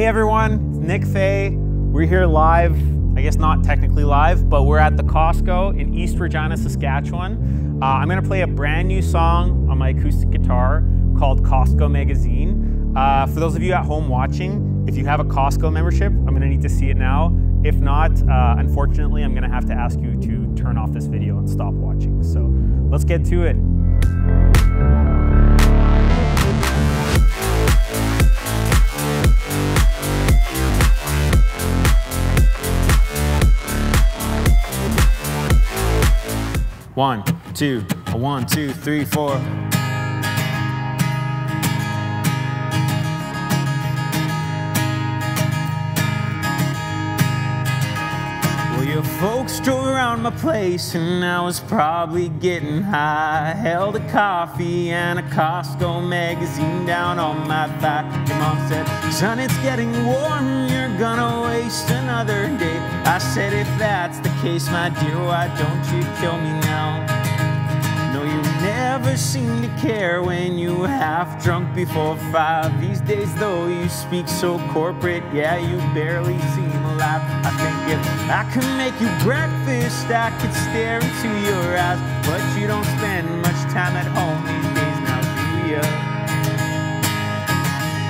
Hey everyone, it's Nick Faye. We're here live, I guess not technically live, but we're at the Costco in East Regina, Saskatchewan. I'm gonna play a brand new song on my acoustic guitar called Costco Magazine. For those of you at home watching, if you have a Costco membership, I'm gonna need to see it now. If not, unfortunately, I'm gonna have to ask you to turn off this video and stop watching. So let's get to it. One, two, three, four. Well, your folks drove around my place and I was probably getting high. Held a coffee and a Costco magazine down on my thigh. Your mom said, son, it's getting warm, you're gonna waste another day. I said, if that's the case, my dear, why don't you kill me now? No, you never seem to care when you half drunk before 5. These days, though, you speak so corporate, yeah, you barely seem alive. I think if I could make you breakfast, I could stare into your eyes, but you don't spend much time at home these days now,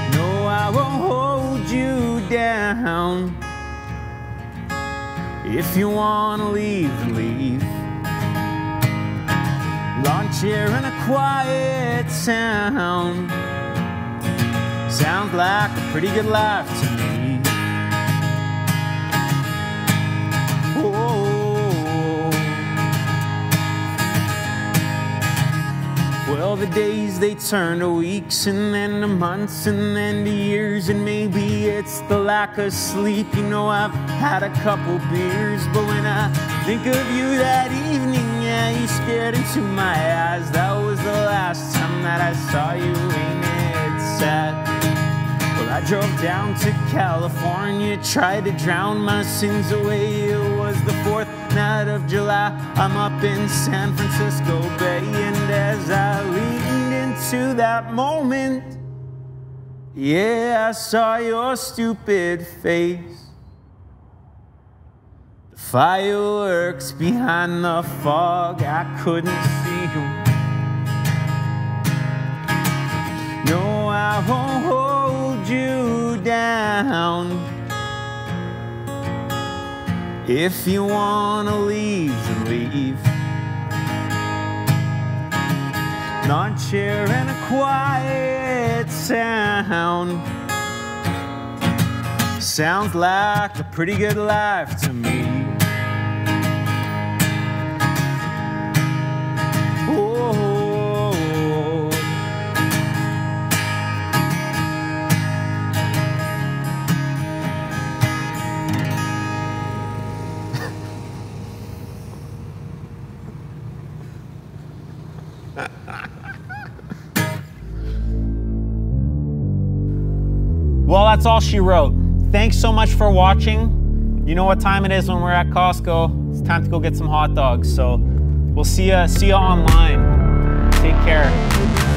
do ya? No, I won't hold you down. If you wanna leave, then leave. Lawn chair and a quiet sound sounds like a pretty good life to me. Oh. Well, the days they turn to weeks, and then to months, and then to years, and maybe it's the lack of sleep. You know, I've had a couple beers, but when I think of you that evening, yeah, you stared into my eyes. That was the last time that I saw you, ain't it sad? Well, I drove down to California, tried to drown my sins away. It was the 4th night of July. I'm up in San Francisco Bay, and as I leaned into that moment, yeah, I saw your stupid face. Fireworks behind the fog, I couldn't see you. No, I won't hold you down. If you wanna leave, then leave. Lawn chair and a quiet sound sounds like a pretty good life to me. Well, that's all she wrote. Thanks so much for watching. You know what time it is when we're at Costco. It's time to go get some hot dogs. So we'll see ya online. Take care.